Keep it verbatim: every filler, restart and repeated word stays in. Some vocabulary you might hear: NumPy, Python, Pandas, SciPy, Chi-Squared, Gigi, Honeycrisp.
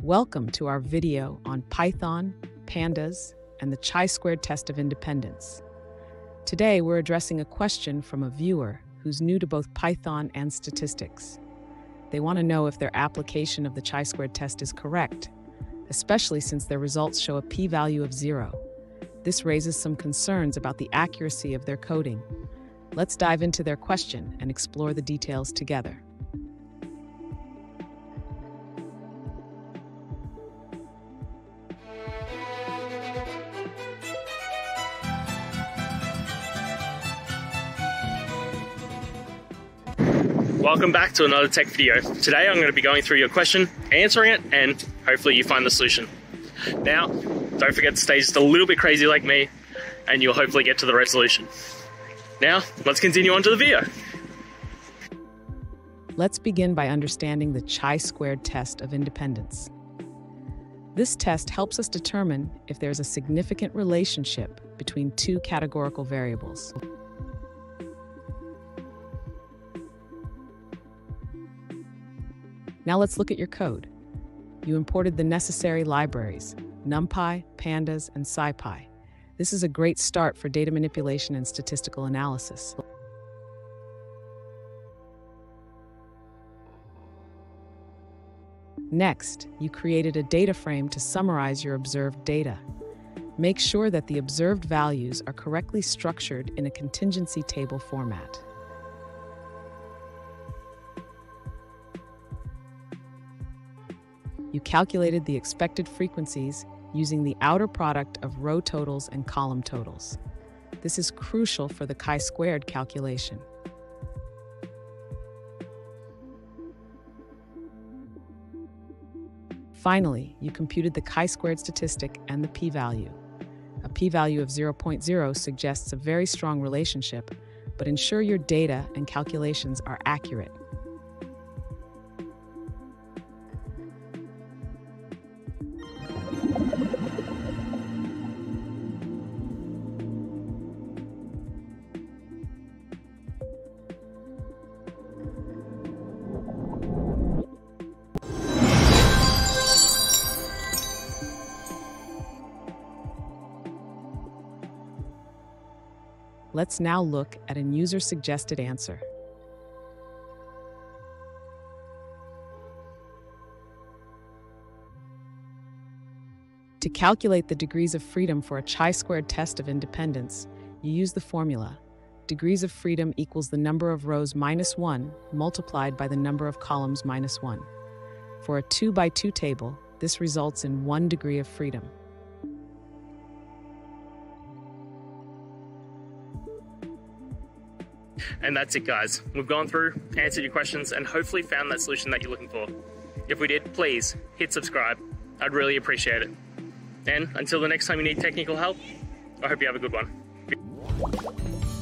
Welcome to our video on Python, Pandas, and the Chi-Squared test of independence. Today, we're addressing a question from a viewer who's new to both Python and statistics. They want to know if their application of the Chi-Squared test is correct, especially since their results show a p-value of zero. This raises some concerns about the accuracy of their coding. Let's dive into their question and explore the details together. Welcome back to another tech video. Today I'm going to be going through your question, answering it, and hopefully you find the solution. Now, don't forget to stay just a little bit crazy like me, and you'll hopefully get to the resolution. Now, let's continue on to the video. Let's begin by understanding the Chi-Squared test of independence. This test helps us determine if there's a significant relationship between two categorical variables. Now let's look at your code. You imported the necessary libraries, NumPy, Pandas, and SciPy. This is a great start for data manipulation and statistical analysis. Next, you created a data frame to summarize your observed data. Make sure that the observed values are correctly structured in a contingency table format. You calculated the expected frequencies using the outer product of row totals and column totals. This is crucial for the chi-squared calculation. Finally, you computed the chi-squared statistic and the p-value. A p-value of zero point zero suggests a very strong relationship, but ensure your data and calculations are accurate. Let's now look at a user-suggested answer. To calculate the degrees of freedom for a chi-squared test of independence, you use the formula. Degrees of freedom equals the number of rows minus one multiplied by the number of columns minus one. For a two by two table, this results in one degree of freedom. And that's it, guys. We've gone through, answered your questions, and hopefully found that solution that you're looking for. If we did, please hit subscribe. I'd really appreciate it. And until the next time you need technical help, I hope you have a good one.